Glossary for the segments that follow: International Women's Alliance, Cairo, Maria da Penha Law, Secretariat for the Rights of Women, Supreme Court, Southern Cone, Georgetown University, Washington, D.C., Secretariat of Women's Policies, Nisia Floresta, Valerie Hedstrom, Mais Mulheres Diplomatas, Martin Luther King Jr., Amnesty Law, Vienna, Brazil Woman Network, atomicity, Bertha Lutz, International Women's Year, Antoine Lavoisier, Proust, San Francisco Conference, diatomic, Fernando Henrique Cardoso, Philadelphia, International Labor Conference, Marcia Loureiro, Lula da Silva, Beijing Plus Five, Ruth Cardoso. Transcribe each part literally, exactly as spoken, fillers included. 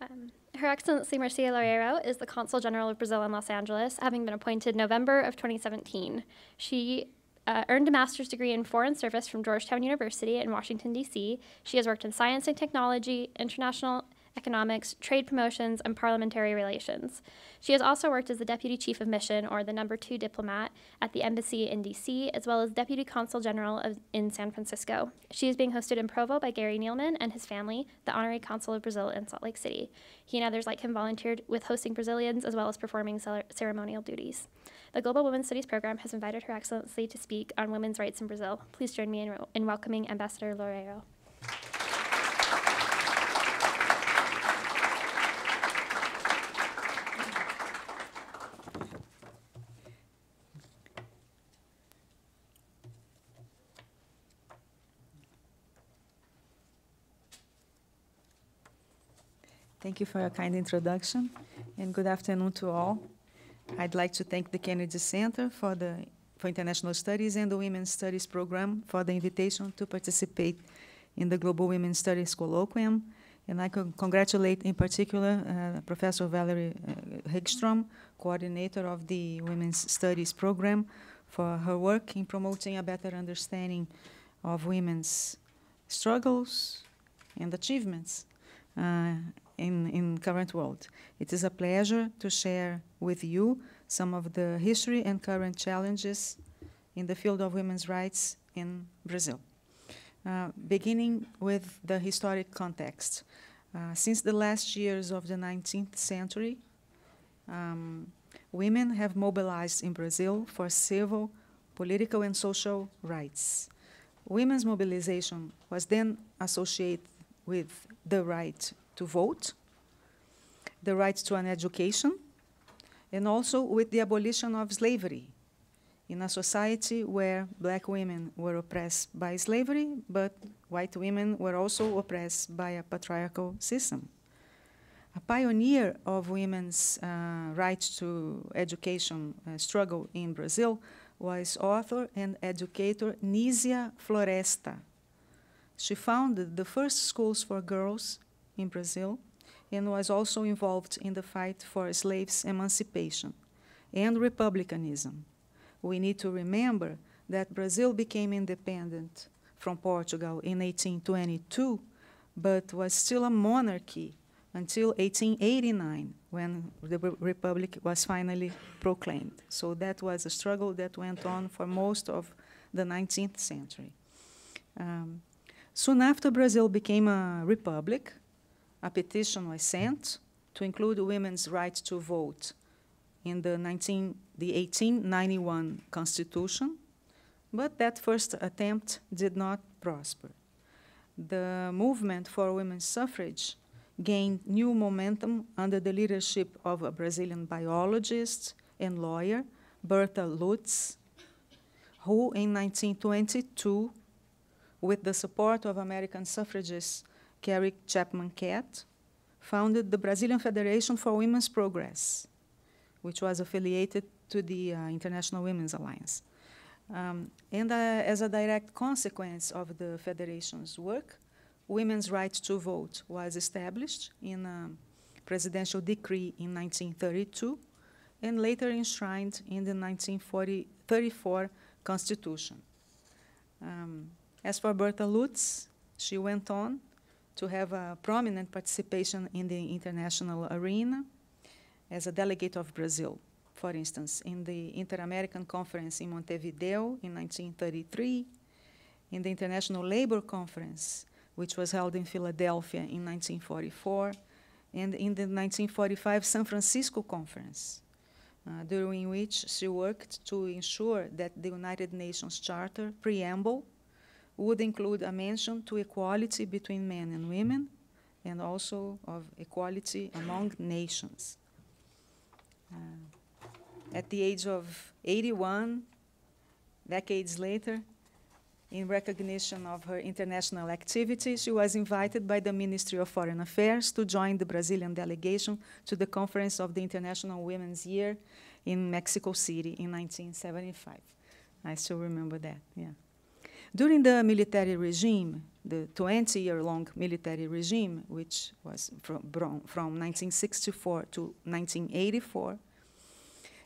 Um, Her Excellency Marcia Loureiro is the Consul General of Brazil in Los Angeles, having been appointed November of twenty seventeen. She Uh, earned a master's degree in foreign service from Georgetown University in Washington, D C She has worked in science and technology, international economics, trade promotions, and parliamentary relations. She has also worked as the deputy chief of mission, or the number two diplomat, at the embassy in D C, as well as deputy consul general of, in San Francisco. She is being hosted in Provo by Gary Nealman and his family, the honorary consul of Brazil in Salt Lake City. He and others like him volunteered with hosting Brazilians as well as performing ceremonial duties. The Global Women's Studies Program has invited Her Excellency to speak on women's rights in Brazil. Please join me in, in welcoming Ambassador Loureiro. Thank you for your kind introduction, and good afternoon to all. I'd like to thank the Kennedy Center for, the, for International Studies and the Women's Studies Program for the invitation to participate in the Global Women's Studies Colloquium, and I can congratulate in particular uh, Professor Valerie Hedstrom, coordinator of the Women's Studies Program, for her work in promoting a better understanding of women's struggles and achievements Uh, in in current world. It is a pleasure to share with you some of the history and current challenges in the field of women's rights in Brazil. Uh, beginning with the historic context. Uh, since the last years of the nineteenth century, um, women have mobilized in Brazil for civil, political, and social rights. Women's mobilization was then associated with the right to vote, the right to an education, and also with the abolition of slavery in a society where black women were oppressed by slavery, but white women were also oppressed by a patriarchal system. A pioneer of women's uh, right to education uh, struggle in Brazil was author and educator Nisia Floresta. She founded the first schools for girls in Brazil and was also involved in the fight for slaves' emancipation and republicanism. We need to remember that Brazil became independent from Portugal in eighteen twenty-two, but was still a monarchy until eighteen eighty-nine, when the republic was finally proclaimed. So that was a struggle that went on for most of the nineteenth century. Um, Soon after Brazil became a republic, a petition was sent to include women's right to vote in the, eighteen ninety-one Constitution, but that first attempt did not prosper. The movement for women's suffrage gained new momentum under the leadership of a Brazilian biologist and lawyer, Bertha Lutz, who in nineteen twenty-two, with the support of American suffragist Carrie Chapman Catt, founded the Brazilian Federation for Women's Progress, which was affiliated to the uh, International Women's Alliance. Um, and uh, as a direct consequence of the Federation's work, women's right to vote was established in a presidential decree in nineteen thirty-two and later enshrined in the nineteen thirty-four Constitution. Um, As for Bertha Lutz, she went on to have a prominent participation in the international arena as a delegate of Brazil, for instance, in the Inter-American Conference in Montevideo in nineteen thirty-three, in the International Labor Conference, which was held in Philadelphia in nineteen forty-four, and in the nineteen forty-five San Francisco Conference, uh, during which she worked to ensure that the United Nations Charter preamble would include a mention to equality between men and women, and also of equality among nations. Uh, at the age of eighty-one, decades later, in recognition of her international activity, she was invited by the Ministry of Foreign Affairs to join the Brazilian delegation to the Conference of the International Women's Year in Mexico City in nineteen seventy-five. I still remember that, yeah. During the military regime, the twenty-year-long military regime, which was from, from nineteen sixty-four to nineteen eighty-four,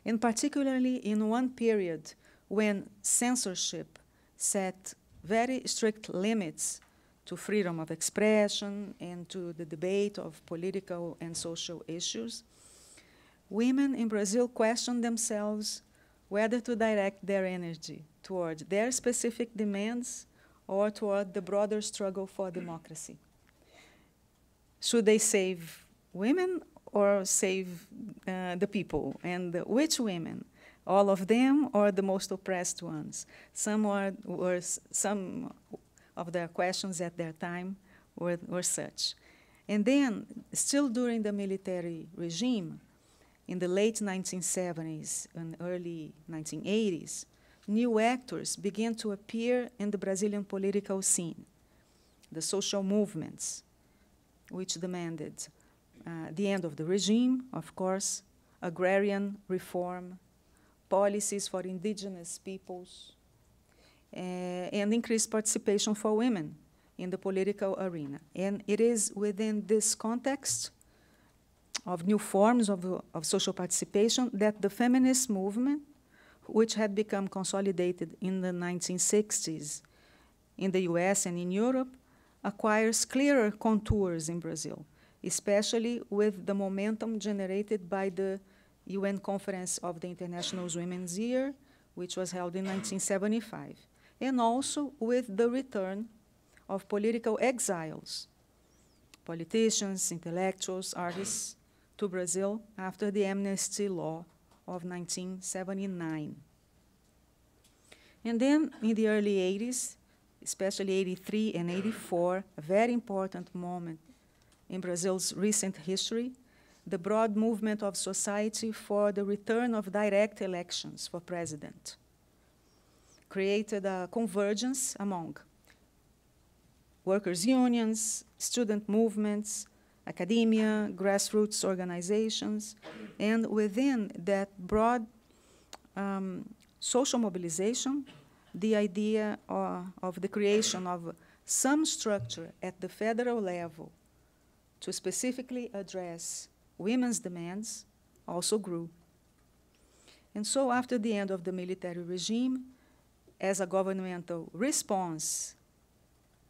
and particularly in one period when censorship set very strict limits to freedom of expression and to the debate of political and social issues, women in Brazil questioned themselves whether to direct their energy toward their specific demands or toward the broader struggle for democracy. Should they save women or save uh, the people? And which women? All of them or the most oppressed ones? Some, are, were, some of their questions at their time were, were such. And then, still during the military regime, in the late nineteen seventies and early nineteen eighties, new actors began to appear in the Brazilian political scene, the social movements, which demanded uh, the end of the regime, of course, agrarian reform, policies for indigenous peoples, uh, and increased participation for women in the political arena. And it is within this context of new forms of, of social participation that the feminist movement, which had become consolidated in the nineteen sixties in the U S and in Europe, acquires clearer contours in Brazil, especially with the momentum generated by the U N Conference of the International Women's Year, which was held in nineteen seventy-five, and also with the return of political exiles, politicians, intellectuals, artists, to Brazil after the Amnesty Law of nineteen seventy-nine. And then in the early eighties, especially eighty-three and eighty-four, a very important moment in Brazil's recent history, the broad movement of society for the return of direct elections for president created a convergence among workers' unions, student movements, academia, grassroots organizations, and within that broad um, social mobilization, the idea uh, of the creation of some structure at the federal level to specifically address women's demands also grew. And so after the end of the military regime, as a governmental response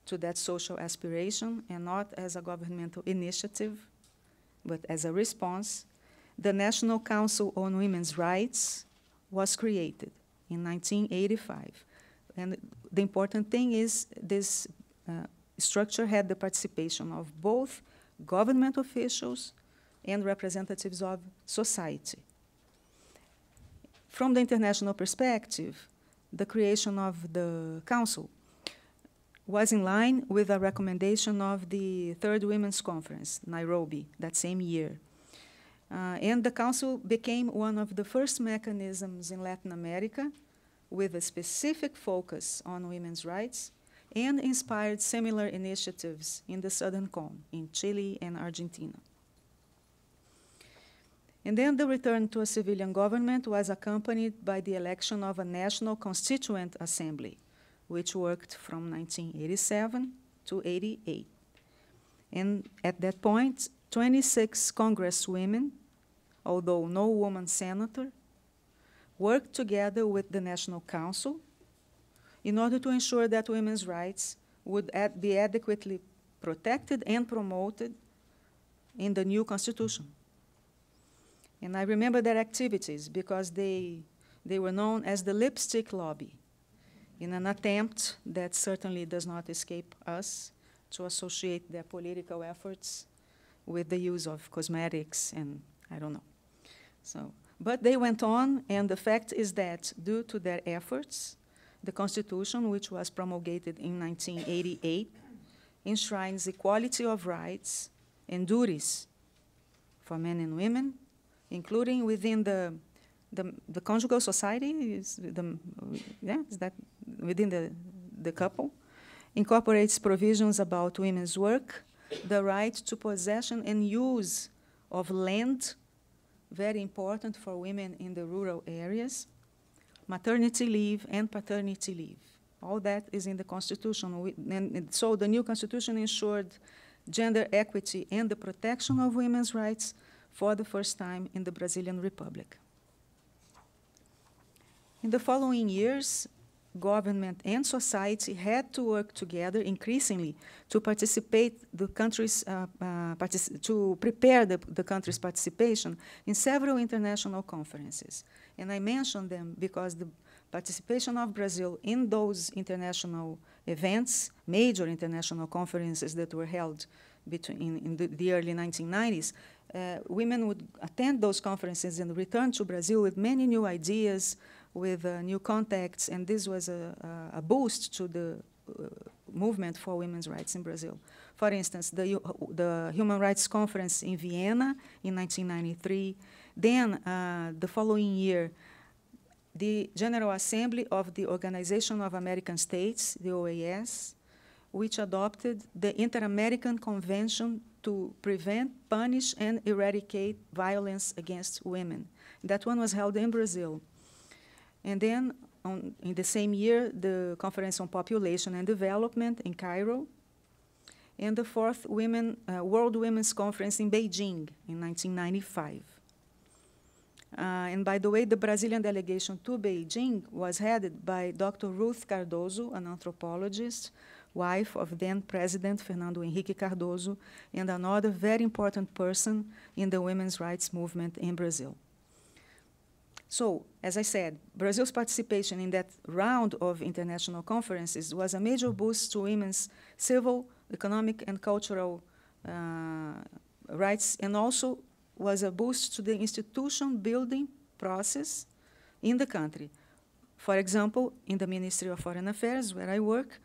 to that social aspiration, and not as a governmental initiative, but as a response, the National Council on Women's Rights was created in nineteen eighty-five. And the important thing is this uh, structure had the participation of both government officials and representatives of society. From the international perspective, the creation of the council was in line with a recommendation of the Third Women's Conference, Nairobi, that same year. Uh, and the Council became one of the first mechanisms in Latin America with a specific focus on women's rights and inspired similar initiatives in the Southern Cone, in Chile and Argentina. And then the return to a civilian government was accompanied by the election of a National Constituent Assembly, which worked from nineteen eighty-seven to eighty-eight. And at that point, twenty-six congresswomen, although no woman senator, worked together with the National Council in order to ensure that women's rights would ad- be adequately protected and promoted in the new constitution. And I remember their activities because they, they were known as the Lipstick Lobby, in an attempt that certainly does not escape us to associate their political efforts with the use of cosmetics and I don't know. So, but they went on, and the fact is that due to their efforts, the Constitution, which was promulgated in nineteen eighty-eight, enshrines equality of rights and duties for men and women, including within the The, the conjugal society is the, yeah, is that within the, the couple, incorporates provisions about women's work, the right to possession and use of land, very important for women in the rural areas, maternity leave and paternity leave. All that is in the Constitution. We, and, and so the new Constitution ensured gender equity and the protection of women's rights for the first time in the Brazilian Republic. In the following years, government and society had to work together increasingly to participate the country's uh, uh, partic to prepare the, the country's participation in several international conferences, and I mention them because the participation of Brazil in those international events, major international conferences that were held between in, in the, the early nineteen nineties, uh, women would attend those conferences and return to Brazil with many new ideas, with uh, new contacts, and this was a, a boost to the uh, movement for women's rights in Brazil. For instance, the, uh, the Human Rights Conference in Vienna in nineteen ninety-three, then uh, the following year, the General Assembly of the Organization of American States, the O A S, which adopted the Inter-American Convention to prevent, punish, and eradicate violence against women. That one was held in Brazil. And then, on, in the same year, the Conference on Population and Development in Cairo, and the fourth women, uh, World Women's Conference in Beijing in nineteen ninety-five. Uh, and by the way, the Brazilian delegation to Beijing was headed by Doctor Ruth Cardoso, an anthropologist, wife of then-President Fernando Henrique Cardoso, and another very important person in the women's rights movement in Brazil. So, as I said, Brazil's participation in that round of international conferences was a major boost to women's civil, economic, and cultural uh, rights, and also was a boost to the institution-building process in the country. For example, in the Ministry of Foreign Affairs, where I work,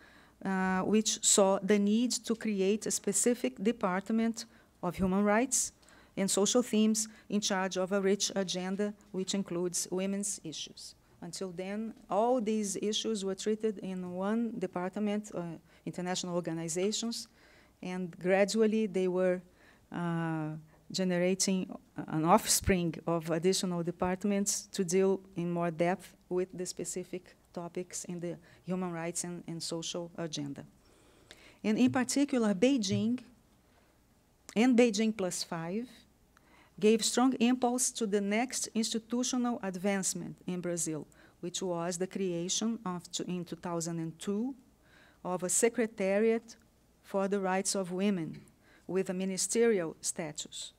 uh, which saw the need to create a specific department of human rights and social themes in charge of a rich agenda which includes women's issues. Until then, all these issues were treated in one department, uh, international organizations, and gradually they were uh, generating an offspring of additional departments to deal in more depth with the specific topics in the human rights and, and social agenda. And in particular, Beijing and Beijing Plus Five gave strong impulse to the next institutional advancement in Brazil, which was the creation of, in two thousand two of a Secretariat for the Rights of Women with a ministerial status,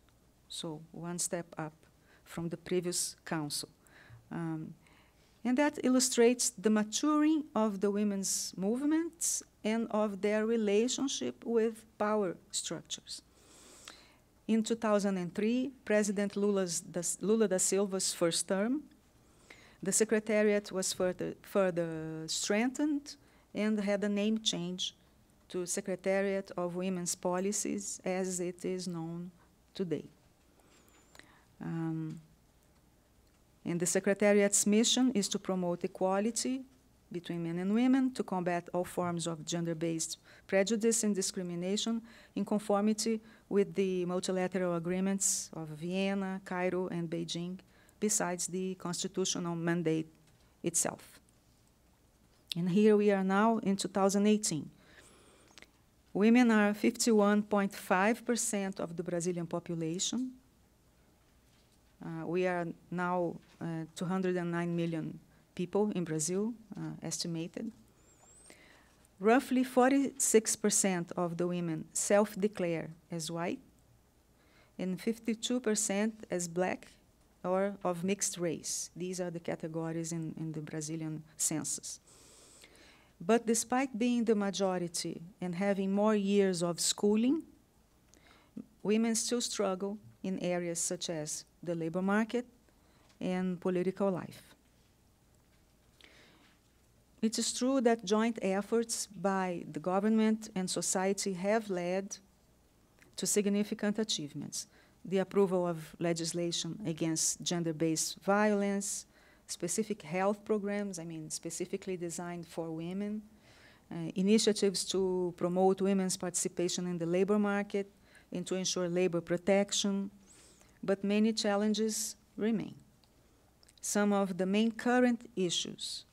so one step up from the previous council. Um, and that illustrates the maturing of the women's movements and of their relationship with power structures. In two thousand three, President Lula's, Lula da Silva's first term, the Secretariat was further, further strengthened and had a name change to Secretariat of Women's Policies as it is known today. Um, and the Secretariat's mission is to promote equality between men and women, to combat all forms of gender-based prejudice and discrimination in conformity with the multilateral agreements of Vienna, Cairo, and Beijing, besides the constitutional mandate itself. And here we are now in two thousand eighteen. Women are fifty-one point five percent of the Brazilian population. Uh, we are now uh, two hundred nine million people in Brazil, uh, estimated. Roughly forty-six percent of the women self-declare as white and fifty-two percent as black or of mixed race. These are the categories in, in the Brazilian census. But despite being the majority and having more years of schooling, women still struggle in areas such as the labor market and political life. It is true that joint efforts by the government and society have led to significant achievements. The approval of legislation against gender-based violence, specific health programs, I mean specifically designed for women, uh, initiatives to promote women's participation in the labor market and to ensure labor protection, but many challenges remain. Some of the main current issues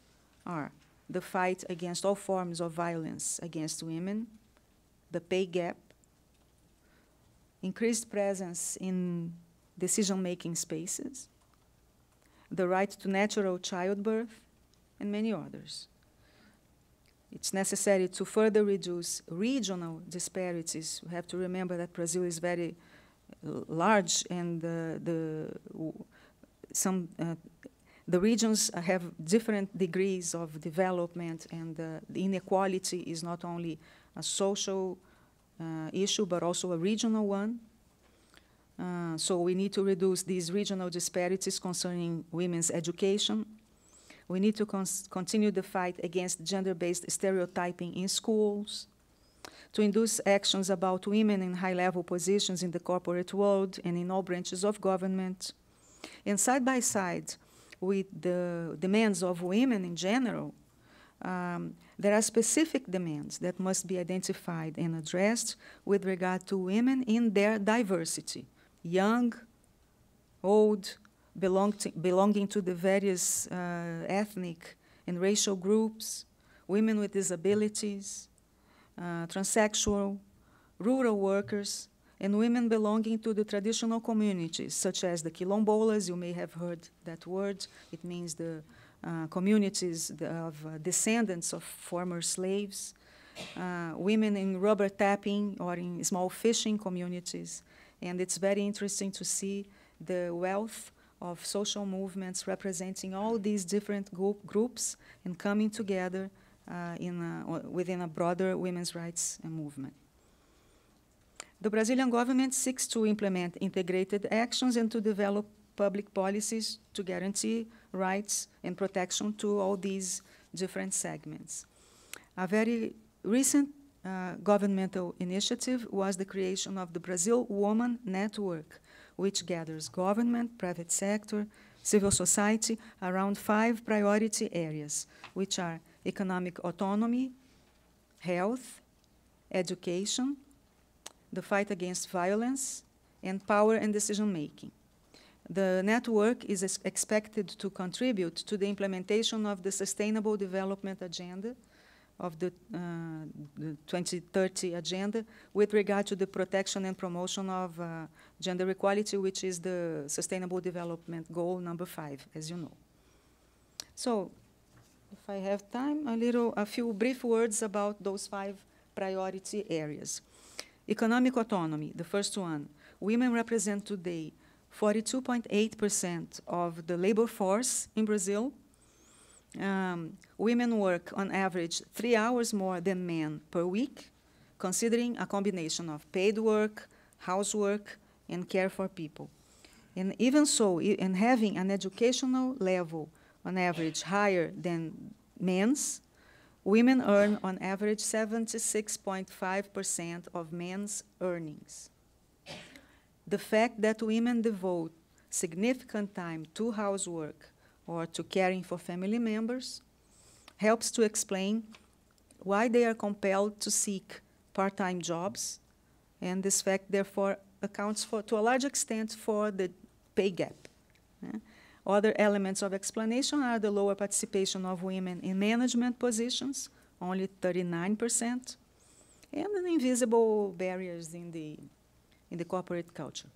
are the fight against all forms of violence against women, the pay gap, increased presence in decision-making spaces, the right to natural childbirth, and many others. It's necessary to further reduce regional disparities. We have to remember that Brazil is very large, and uh, the, some, uh, the regions have different degrees of development, and uh, the inequality is not only a social uh, issue, but also a regional one. Uh, so we need to reduce these regional disparities concerning women's education. We need to continue the fight against gender-based stereotyping in schools, to induce actions about women in high-level positions in the corporate world and in all branches of government. And side by side with the demands of women in general, um, there are specific demands that must be identified and addressed with regard to women in their diversity, young, old, Belong to, belonging to the various uh, ethnic and racial groups, women with disabilities, uh, transsexual, rural workers, and women belonging to the traditional communities, such as the quilombolas. You may have heard that word. It means the uh, communities of uh, descendants of former slaves, uh, women in rubber tapping or in small fishing communities. And it's very interesting to see the wealth of social movements representing all these different group groups and coming together uh, in a, within a broader women's rights movement. The Brazilian government seeks to implement integrated actions and to develop public policies to guarantee rights and protection to all these different segments. A very recent uh, governmental initiative was the creation of the Brazil Woman Network, which gathers government, private sector, civil society around five priority areas, which are economic autonomy, health, education, the fight against violence, and power and decision-making. The network is expected to contribute to the implementation of the Sustainable Development Agenda of the, uh, the twenty thirty agenda with regard to the protection and promotion of uh, gender equality, which is the Sustainable Development Goal number five, as you know. So, if I have time, a little, a few brief words about those five priority areas. Economic autonomy, the first one. Women represent today forty-two point eight percent of the labor force in Brazil. Um, women work on average three hours more than men per week, considering a combination of paid work, housework, and care for people. And even so, and having an educational level on average higher than men's, women earn on average seventy-six point five percent of men's earnings. The fact that women devote significant time to housework or to caring for family members, helps to explain why they are compelled to seek part-time jobs, and this fact, therefore, accounts for, to a large extent, for the pay gap. Yeah. Other elements of explanation are the lower participation of women in management positions, only thirty-nine percent, and the invisible barriers in the, in the corporate culture.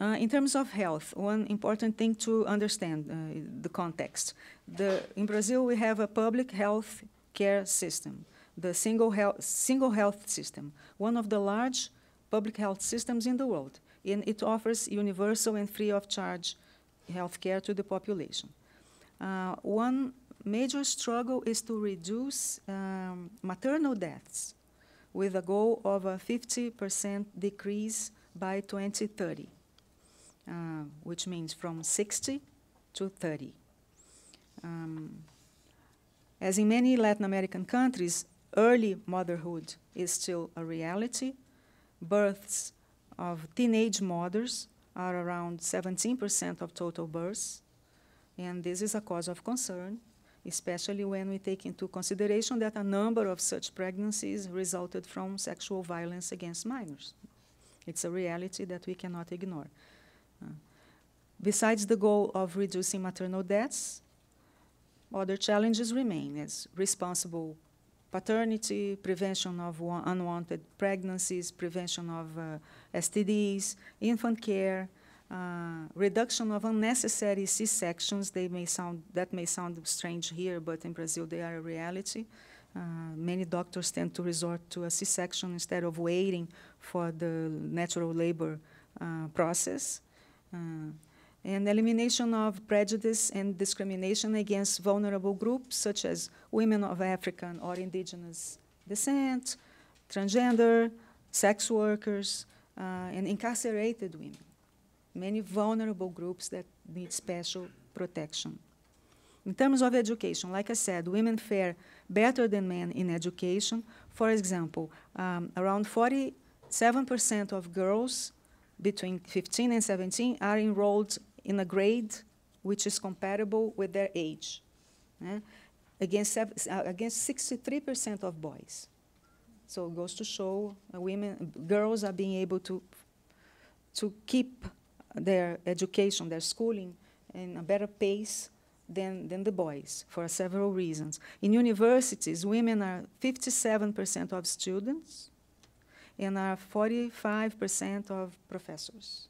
Uh, in terms of health, one important thing to understand uh, the context. The, in Brazil, we have a public health care system, the single health, single health system, one of the large public health systems in the world, and it offers universal and free of charge health care to the population. Uh, one major struggle is to reduce um, maternal deaths with a goal of a fifty percent decrease by twenty thirty. Uh, which means from sixty to thirty. Um, as in many Latin American countries, early motherhood is still a reality. Births of teenage mothers are around seventeen percent of total births, and this is a cause of concern, especially when we take into consideration that a number of such pregnancies resulted from sexual violence against minors. It's a reality that we cannot ignore. Besides the goal of reducing maternal deaths, Other challenges remain as responsible paternity, prevention of unwanted pregnancies, prevention of uh, S T Ds, infant care, uh, reduction of unnecessary C-sections. They may sound, that may sound strange here, but in Brazil they are a reality. Uh, many doctors tend to resort to a C-section instead of waiting for the natural labor uh, process. Uh, and elimination of prejudice and discrimination against vulnerable groups, such as women of African or indigenous descent, transgender, sex workers, uh, and incarcerated women. Many vulnerable groups that need special protection. In terms of education, like I said, women fare better than men in education. For example, um, around forty-seven percent of girls between fifteen and seventeen are enrolled in a grade which is comparable with their age, eh? against, uh, against sixty-three percent of boys. So it goes to show uh, women, girls are being able to, to keep their education, their schooling, in a better pace than, than the boys for several reasons. In universities, women are fifty-seven percent of students and are forty-five percent of professors.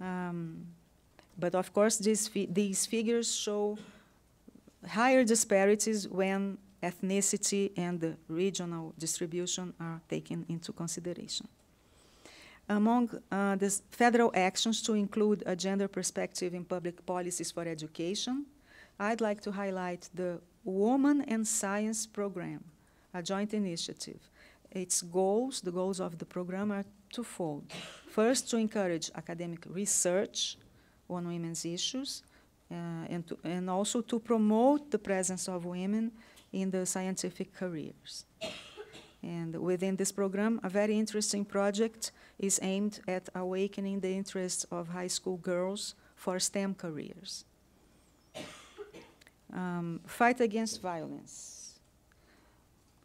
Um, but of course, these, fi these figures show higher disparities when ethnicity and the regional distribution are taken into consideration. Among uh, the federal actions to include a gender perspective in public policies for education, I'd like to highlight the Women and Science Program, a joint initiative. Its goals, the goals of the program, are twofold. First, to encourage academic research on women's issues, uh, and, to, and also to promote the presence of women in the scientific careers. And within this program, a very interesting project is aimed at awakening the interests of high school girls for STEM careers. Um, fight against violence.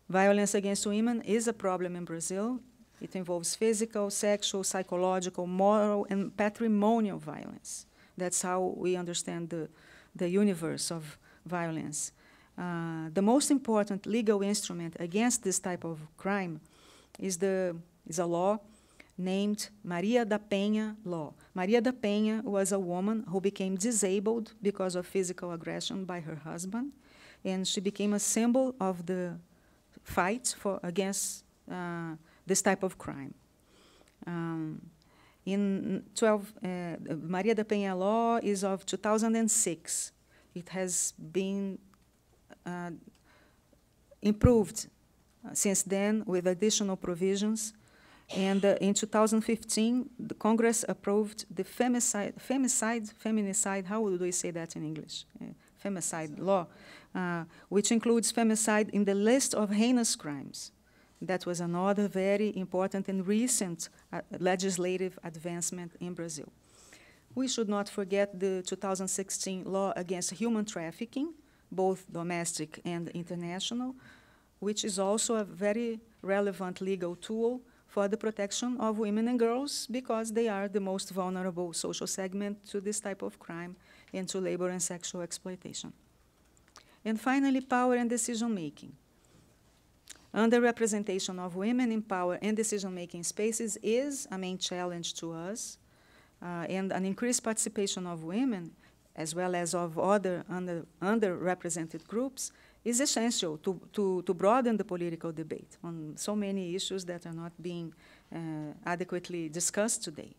Violence against women is a problem in Brazil. It involves physical, sexual, psychological, moral, and patrimonial violence. That's how we understand the, the universe of violence. Uh, the most important legal instrument against this type of crime is, the, is a law named Maria da Penha Law. Maria da Penha was a woman who became disabled because of physical aggression by her husband, and she became a symbol of the fight for against uh, this type of crime. Um, in twelve, uh, Maria da Penha Law is of two thousand six. It has been uh, improved since then with additional provisions. And uh, in two thousand fifteen, the Congress approved the femicide, femicide, feminicide. How would we say that in English? Uh, femicide law, uh, which includes femicide in the list of heinous crimes. That was another very important and recent uh, legislative advancement in Brazil. We should not forget the two thousand sixteen law against human trafficking, both domestic and international, which is also a very relevant legal tool for the protection of women and girls because they are the most vulnerable social segment to this type of crime and to labor and sexual exploitation. And finally, power and decision-making. Underrepresentation of women in power and decision-making spaces is a main challenge to us, uh, and an increased participation of women, as well as of other under, underrepresented groups, is essential to, to, to broaden the political debate on so many issues that are not being uh, adequately discussed today.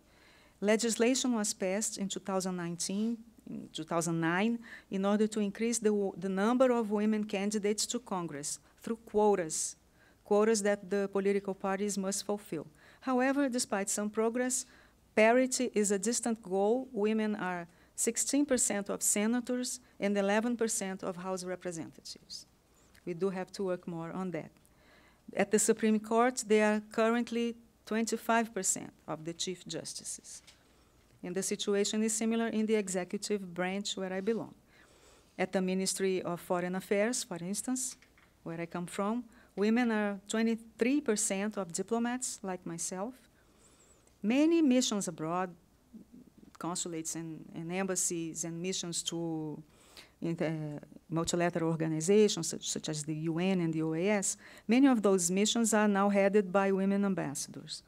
Legislation was passed in two thousand nineteen In two thousand nine, in order to increase the, the number of women candidates to Congress through quotas, quotas that the political parties must fulfill. However, despite some progress, parity is a distant goal. Women are sixteen percent of senators and eleven percent of House representatives. We do have to work more on that. At the Supreme Court, they are currently twenty-five percent of the chief justices. And the situation is similar in the executive branch where I belong. At the Ministry of Foreign Affairs, for instance, where I come from, women are twenty-three percent of diplomats, like myself. Many missions abroad, consulates and, and embassies and missions to in the multilateral organizations such as the U N and the O A S, many of those missions are now headed by women ambassadors.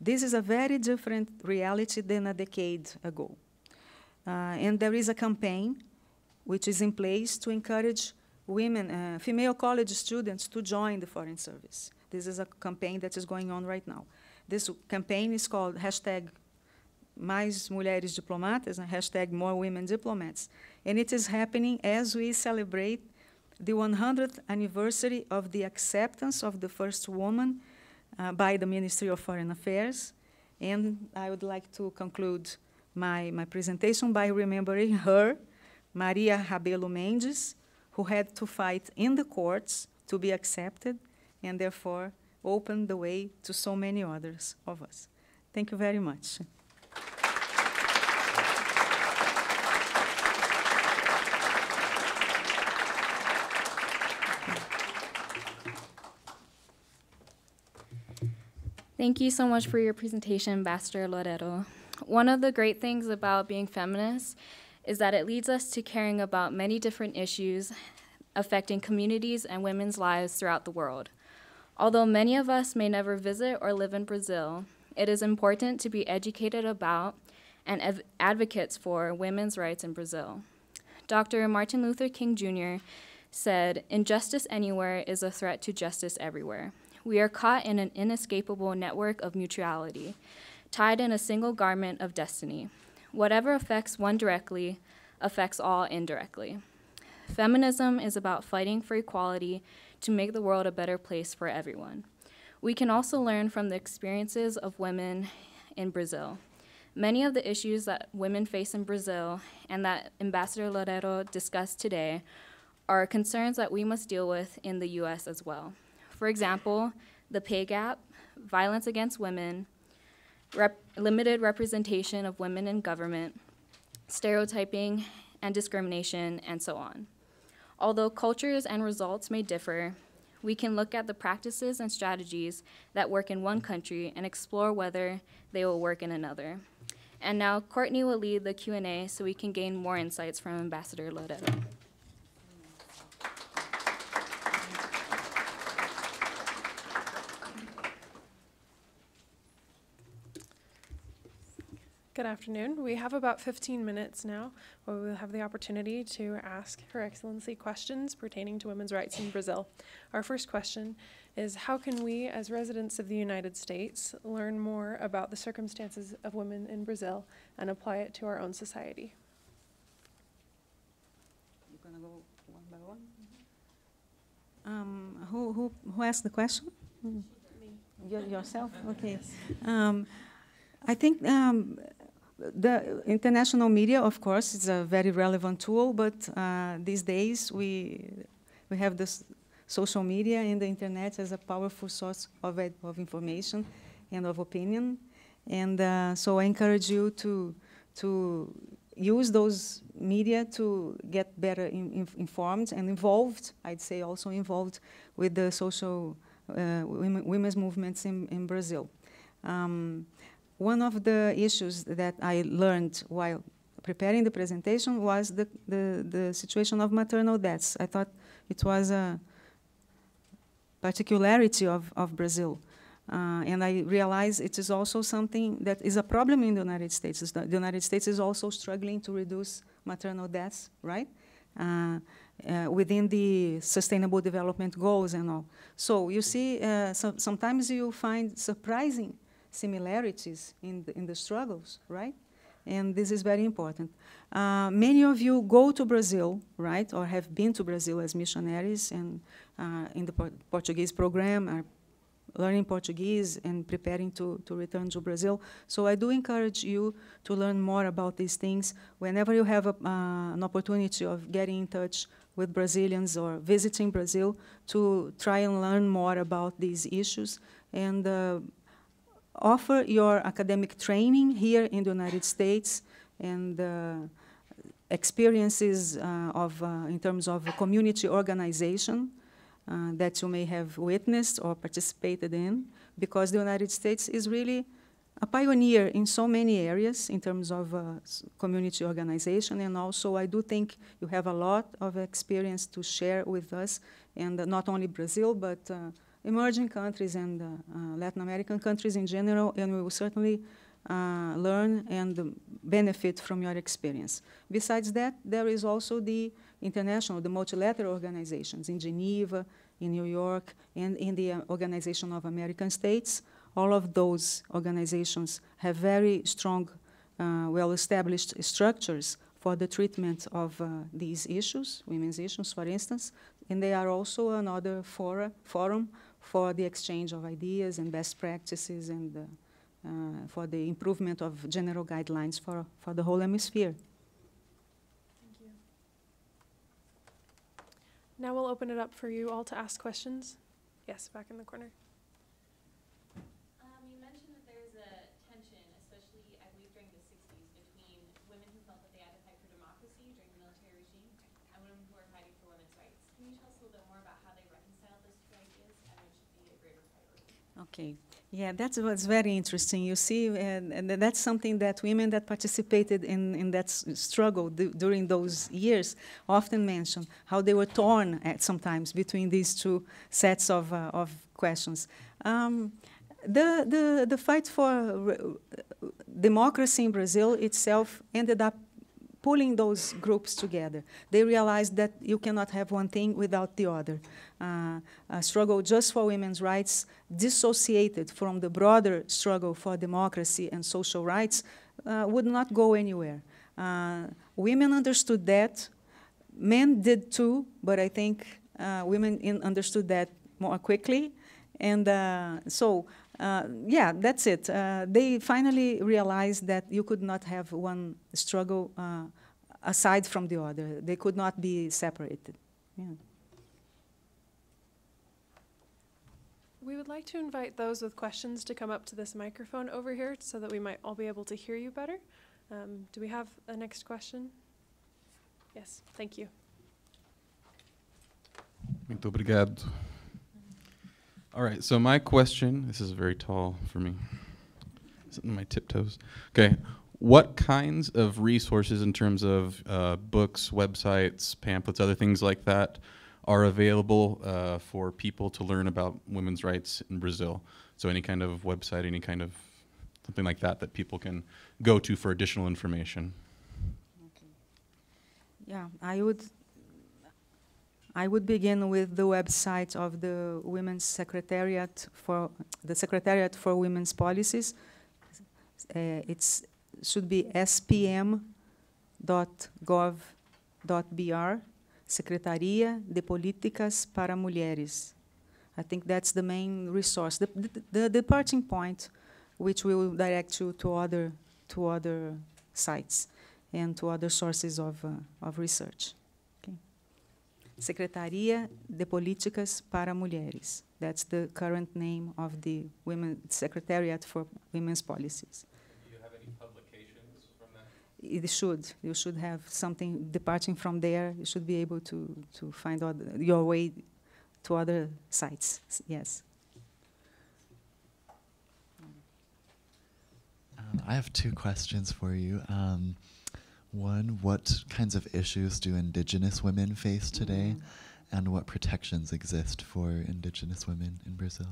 This is a very different reality than a decade ago. Uh, and there is a campaign which is in place to encourage women, uh, female college students to join the Foreign Service. This is a campaign that is going on right now. This campaign is called hashtag Mais Mulheres Diplomatas, and hashtag More Women Diplomats. And it is happening as we celebrate the one hundredth anniversary of the acceptance of the first woman uh, by the Ministry of Foreign Affairs. And I would like to conclude my, my presentation by remembering her, Maria Rabelo Mendes, who had to fight in the courts to be accepted, and therefore opened the way to so many others of us. Thank you very much. Thank you so much for your presentation, Ambassador Loureiro. One of the great things about being feminist is that it leads us to caring about many different issues affecting communities and women's lives throughout the world. Although many of us may never visit or live in Brazil, it is important to be educated about and advocates for women's rights in Brazil. Doctor Martin Luther King Junior said, "Injustice anywhere is a threat to justice everywhere." We are caught in an inescapable network of mutuality, tied in a single garment of destiny. Whatever affects one directly affects all indirectly. Feminism is about fighting for equality to make the world a better place for everyone. We can also learn from the experiences of women in Brazil. Many of the issues that women face in Brazil and that Ambassador Loureiro discussed today are concerns that we must deal with in the U S as well. For example, the pay gap, violence against women, rep limited representation of women in government, stereotyping and discrimination, and so on. Although cultures and results may differ, we can look at the practices and strategies that work in one country and explore whether they will work in another. And now Courtney will lead the Q and A so we can gain more insights from Ambassador Loureiro. Good afternoon. We have about fifteen minutes now where we will have the opportunity to ask Her Excellency questions pertaining to women's rights in Brazil. Our first question is, how can we, as residents of the United States, learn more about the circumstances of women in Brazil and apply it to our own society? You're going to go one by one? Mm-hmm. um, who, who, who asked the question? Mm. You, yourself? Okay. Um, I think um, the international media, of course, is a very relevant tool, but uh, these days we, we have this social media and the internet as a powerful source of, ed of information and of opinion. And uh, so I encourage you to, to use those media to get better in in informed and involved, I'd say also involved with the social uh, women's movements in, in Brazil. Um, One of the issues that I learned while preparing the presentation was the, the, the situation of maternal deaths. I thought it was a particularity of, of Brazil. Uh, and I realized it is also something that is a problem in the United States. The United States is also struggling to reduce maternal deaths, right? Uh, uh, within the Sustainable Development Goals and all. So you see, uh, so sometimes you find surprising similarities in the, in the struggles, right? And this is very important. Uh, many of you go to Brazil, right, or have been to Brazil as missionaries and uh, in the por Portuguese program are learning Portuguese and preparing to, to return to Brazil. So I do encourage you to learn more about these things whenever you have a, uh, an opportunity of getting in touch with Brazilians or visiting Brazil to try and learn more about these issues and uh, offer your academic training here in the United States and uh, experiences uh, of, uh, in terms of community organization uh, that you may have witnessed or participated in, because the United States is really a pioneer in so many areas in terms of uh, community organization, and also I do think you have a lot of experience to share with us, and uh, not only Brazil, but uh, emerging countries and uh, uh, Latin American countries in general, and we will certainly uh, learn and benefit from your experience. Besides that, there is also the international, the multilateral organizations in Geneva, in New York, and in the uh, Organization of American States. All of those organizations have very strong, uh, well-established structures for the treatment of uh, these issues, women's issues, for instance, and they are also another fora, forum for the exchange of ideas and best practices and uh, uh, for the improvement of general guidelines for, for the whole hemisphere. Thank you. Now we'll open it up for you all to ask questions. Yes, back in the corner. Okay. Yeah, that was very interesting. You see, and, and that's something that women that participated in, in that s struggle during those years often mention, how they were torn at sometimes between these two sets of, uh, of questions. Um, the, the, the fight for democracy in Brazil itself ended up pulling those groups together. They realized that you cannot have one thing without the other. Uh, a struggle just for women's rights dissociated from the broader struggle for democracy and social rights uh, would not go anywhere. Uh, women understood that. Men did too, but I think uh, women in understood that more quickly. And uh, so, Uh, yeah, that's it. Uh, they finally realized that you could not have one struggle uh, aside from the other. They could not be separated. Yeah. We would like to invite those with questions to come up to this microphone over here so that we might all be able to hear you better. Um, do we have a next question? Yes, thank you. Muito obrigado. All right, so my question, this is very tall for me, it's on my tiptoes. Okay, what kinds of resources in terms of uh, books, websites, pamphlets, other things like that are available uh, for people to learn about women's rights in Brazil? So any kind of website, any kind of something like that that people can go to for additional information? Okay. Yeah, I would... I would begin with the website of the Women's Secretariat for the Secretariat for Women's Policies. Uh, it should be S P M dot gov dot B R, Secretaria de Políticas para Mulheres. I think that's the main resource, the, the, the departing point, which we will direct you to other to other sites and to other sources of uh, of research. Secretaria de Políticas para Mulheres. That's the current name of the Women's Secretariat for Women's Policies. Do you have any publications from that? It should. You should have something departing from there. You should be able to, to find out your way to other sites. Yes. Um, I have two questions for you. Um, One, what kinds of issues do Indigenous women face today, mm-hmm. and what protections exist for Indigenous women in Brazil?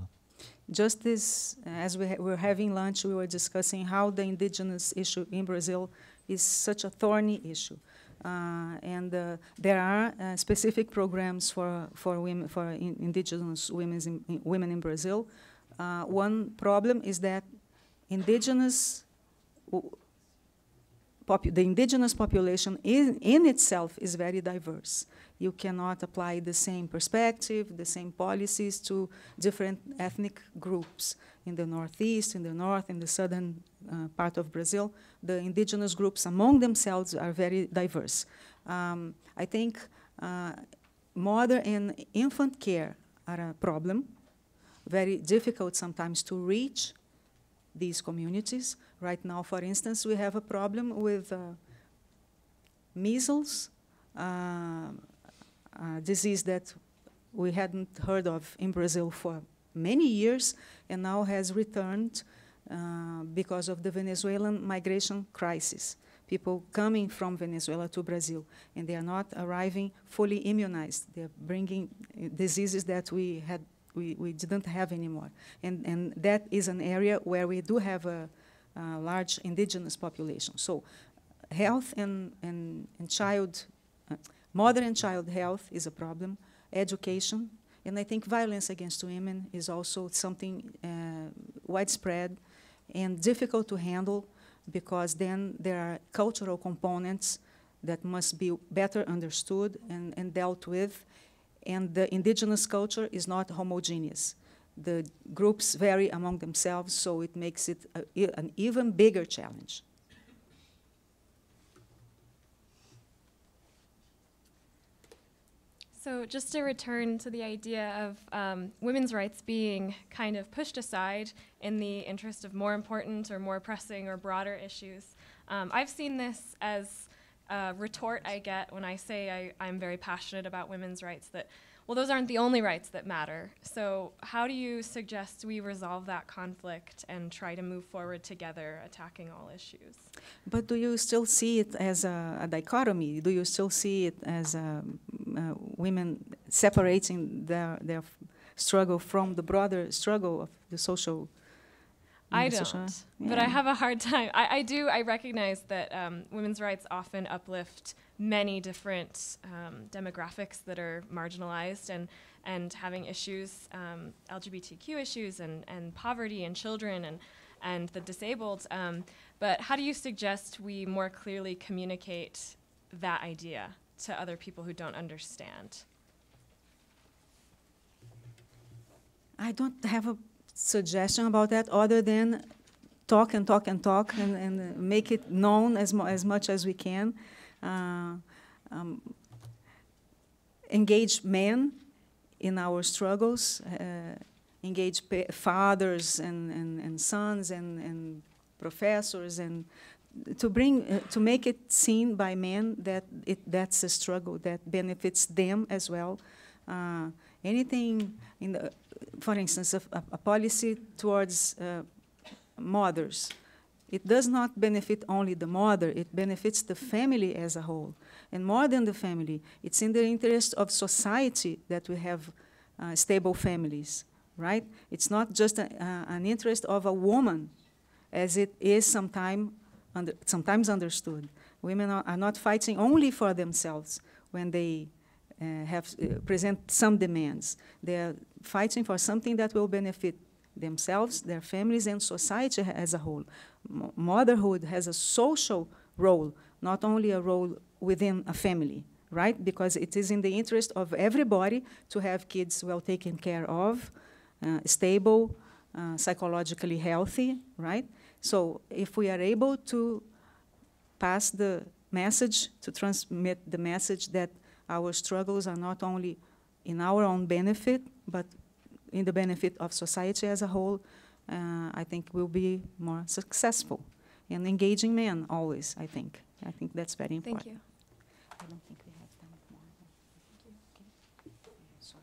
Just this, as we ha were having lunch, we were discussing how the Indigenous issue in Brazil is such a thorny issue. Uh, and uh, there are uh, specific programs for, for, women, for in Indigenous women's in, in women in Brazil. Uh, one problem is that Indigenous... Popu the indigenous population in, in itself is very diverse. You cannot apply the same perspective, the same policies to different ethnic groups. In the northeast, in the north, in the southern uh, part of Brazil, the indigenous groups among themselves are very diverse. Um, I think uh, mother and infant care are a problem, very difficult sometimes to reach these communities. Right now, for instance, we have a problem with uh, measles, uh, a disease that we hadn't heard of in Brazil for many years and now has returned. uh, because of the Venezuelan migration crisis. People coming from Venezuela to Brazil, and they are not arriving fully immunized. They are bringing diseases that we had, we, we didn't have anymore. And, and that is an area where we do have a, a large indigenous population. So health and, and, and child, uh, mother and child health is a problem, education, and I think violence against women is also something uh, widespread and difficult to handle, because then there are cultural components that must be better understood and, and dealt with. And the indigenous culture is not homogeneous. The groups vary among themselves, so it makes it a, an even bigger challenge. So just to return to the idea of um, women's rights being kind of pushed aside in the interest of more important or more pressing or broader issues, um, I've seen this as a retort I get when I say I, I'm very passionate about women's rights, that, well, those aren't the only rights that matter. So how do you suggest we resolve that conflict and try to move forward together, attacking all issues? But do you still see it as a, a dichotomy? Do you still see it as a... Uh, women separating their, their struggle from the broader struggle of the social... I the don't, social, yeah. But I have a hard time. I, I do, I recognize that um, women's rights often uplift many different um, demographics that are marginalized and, and having issues, um, L G B T Q issues and, and poverty and children and, and the disabled. Um, but how do you suggest we more clearly communicate that idea to other people who don't understand? I don't have a suggestion about that other than talk and talk and talk and, and make it known as, mo as much as we can. Uh, um, engage men in our struggles, uh, engage fathers and, and, and sons and, and professors and to bring, uh, to make it seen by men that it, that's a struggle that benefits them as well. Uh, anything, in the, for instance, a, a policy towards uh, mothers, it does not benefit only the mother, it benefits the family as a whole. And more than the family, it's in the interest of society that we have uh, stable families, right? It's not just a, uh, an interest of a woman, as it is sometimes Under, sometimes understood. Women are, are not fighting only for themselves when they uh, have uh, present some demands. They are fighting for something that will benefit themselves, their families, and society as a whole. M- motherhood has a social role, not only a role within a family, right? Because it is in the interest of everybody to have kids well taken care of, uh, stable, uh, psychologically healthy, right? So if we are able to pass the message, to transmit the message that our struggles are not only in our own benefit, but in the benefit of society as a whole, uh, I think we'll be more successful. And engaging men always, I think. I think that's very important. Thank you. I don't think we have time more. Okay. Sorry.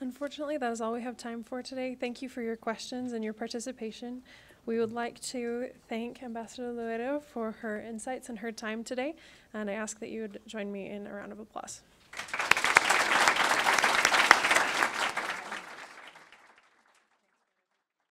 Unfortunately, that is all we have time for today. Thank you for your questions and your participation. We would like to thank Ambassador Loureiro for her insights and her time today, and I ask that you would join me in a round of applause.